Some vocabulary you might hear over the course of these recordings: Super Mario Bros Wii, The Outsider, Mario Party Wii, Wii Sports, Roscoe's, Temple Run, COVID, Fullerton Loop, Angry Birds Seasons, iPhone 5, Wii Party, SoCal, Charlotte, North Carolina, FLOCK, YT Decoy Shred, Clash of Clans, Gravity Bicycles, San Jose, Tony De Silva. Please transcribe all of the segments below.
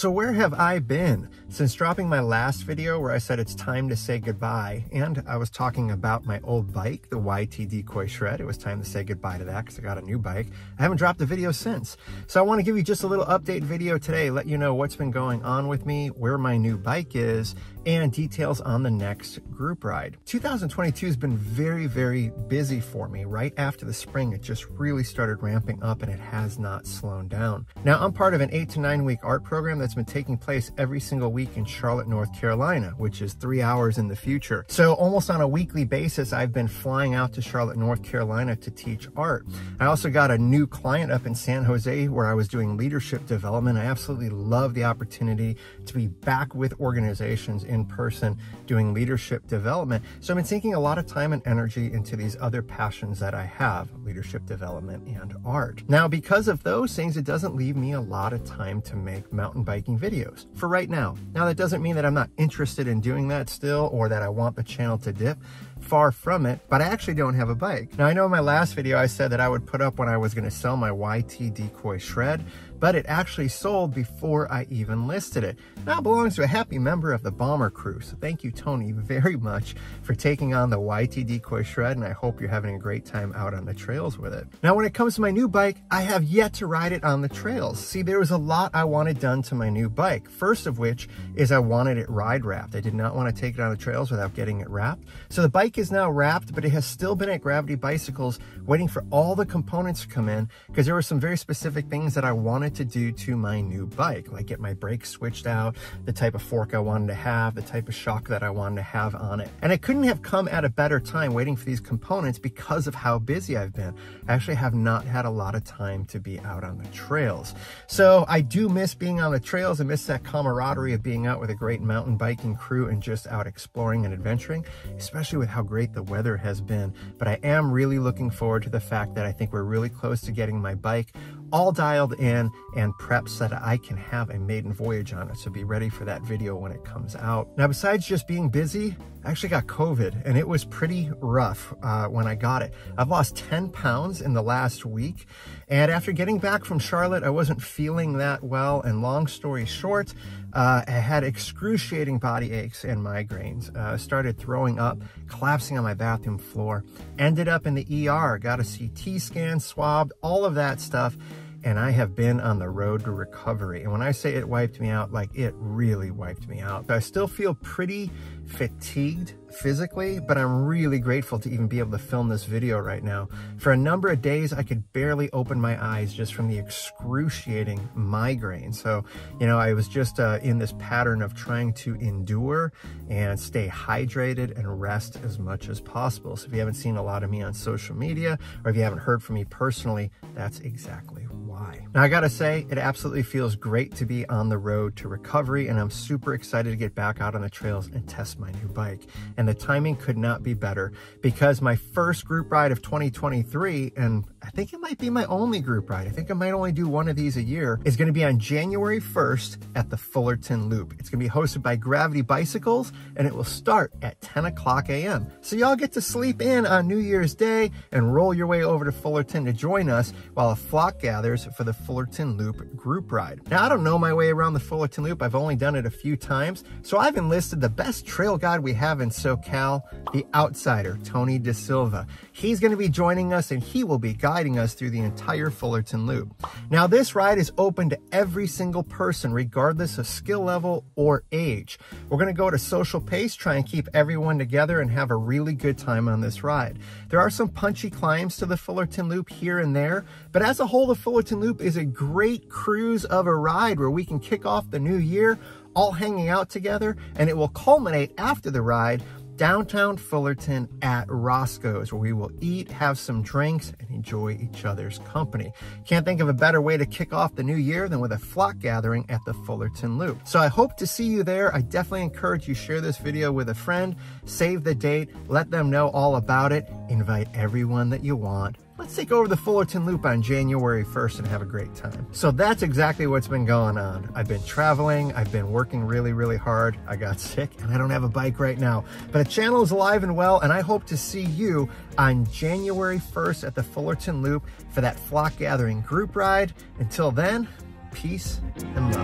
So where have I been? Since dropping my last video where I said it's time to say goodbye, and I was talking about my old bike, the YT Decoy Shred, it was time to say goodbye to that because I got a new bike. I haven't dropped a video since. So I want to give you just a little update video today, let you know what's been going on with me, where my new bike is, and details on the next group ride. 2022 has been very, very busy for me. Right after the spring, it just really started ramping up and it has not slowed down. Now I'm part of an 8 to 9 week art program that's been taking place every single week in Charlotte, North Carolina, which is 3 hours in the future. So almost on a weekly basis, I've been flying out to Charlotte, North Carolina to teach art. I also got a new client up in San Jose where I was doing leadership development. I absolutely love the opportunity to be back with organizations in person doing leadership development. So I've been sinking a lot of time and energy into these other passions that I have, leadership development and art. Now, because of those things, it doesn't leave me a lot of time to make mountain biking videos for right now. Now, that doesn't mean that I'm not interested in doing that still or that I want the channel to dip. Far from it, but I actually don't have a bike. Now, I know in my last video, I said that I would put up when I was gonna sell my YT Decoy Shred, but it actually sold before I even listed it. Now it belongs to a happy member of the Bomber Crew. So thank you, Tony, very much for taking on the YT Decoy Shred, and I hope you're having a great time out on the trails with it. Now, when it comes to my new bike, I have yet to ride it on the trails. See, there was a lot I wanted done to my new bike. First of which is I wanted it ride wrapped. I did not want to take it on the trails without getting it wrapped. So the bike is now wrapped, but it has still been at Gravity Bicycles waiting for all the components to come in because there were some very specific things that I wanted to do to my new bike, like get my brakes switched out, the type of fork I wanted to have, the type of shock that I wanted to have on it. And I couldn't have come at a better time waiting for these components because of how busy I've been. I actually have not had a lot of time to be out on the trails. So I do miss being on the trails. I miss that camaraderie of being out with a great mountain biking crew and just out exploring and adventuring, especially with how great the weather has been. But I am really looking forward to the fact that I think we're really close to getting my bike all dialed in and prepped so that I can have a maiden voyage on it. So be ready for that video when it comes out. Now, besides just being busy, I actually got COVID and it was pretty rough when I got it. I've lost 10 pounds in the last week. And after getting back from Charlotte, I wasn't feeling that well. And long story short, I had excruciating body aches and migraines, started throwing up, collapsing on my bathroom floor, ended up in the ER, got a CT scan, swabbed, all of that stuff. And I have been on the road to recovery. And when I say it wiped me out, like it really wiped me out. I still feel pretty fatigued physically, but I'm really grateful to even be able to film this video right now. For a number of days, I could barely open my eyes just from the excruciating migraine. So, you know, I was just in this pattern of trying to endure and stay hydrated and rest as much as possible. So if you haven't seen a lot of me on social media, or if you haven't heard from me personally, that's exactly why. Now, I gotta say, it absolutely feels great to be on the road to recovery, and I'm super excited to get back out on the trails and test my new bike. And the timing could not be better because my first group ride of 2023, and I think it might be my only group ride, I think I might only do one of these a year, is gonna be on January 1st at the Fullerton Loop. It's gonna be hosted by Gravity Bicycles and it will start at 10 o'clock a.m. So y'all get to sleep in on New Year's Day and roll your way over to Fullerton to join us while a flock gathers for the Fullerton Loop group ride. Now, I don't know my way around the Fullerton Loop. I've only done it a few times. So I've enlisted the best trail guide we have in SoCal, The Outsider, Tony De Silva. He's going to be joining us and he will be guiding us through the entire Fullerton Loop. Now, this ride is open to every single person, regardless of skill level or age. We're going to go at a social pace, try and keep everyone together and have a really good time on this ride. There are some punchy climbs to the Fullerton Loop here and there, but as a whole, the Fullerton Loop is a great cruise of a ride where we can kick off the new year all hanging out together, and it will culminate after the ride downtown Fullerton at Roscoe's, where we will eat, have some drinks, and enjoy each other's company. Can't think of a better way to kick off the new year than with a flock gathering at the Fullerton Loop. So I hope to see you there. I definitely encourage you share this video with a friend, save the date, let them know all about it, invite everyone that you want. Let's take over the Fullerton Loop on January 1st and have a great time. So that's exactly what's been going on. I've been traveling. I've been working really, really hard. I got sick and I don't have a bike right now, but the channel is alive and well. And I hope to see you on January 1st at the Fullerton Loop for that flock gathering group ride. Until then, peace and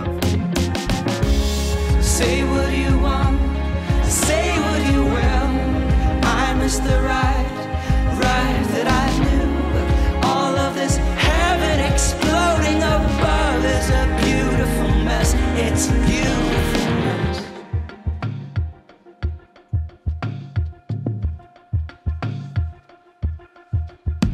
love. Say what you want, say what you will. I miss the ride that I knew. All of this heaven exploding above is a beautiful mess. It's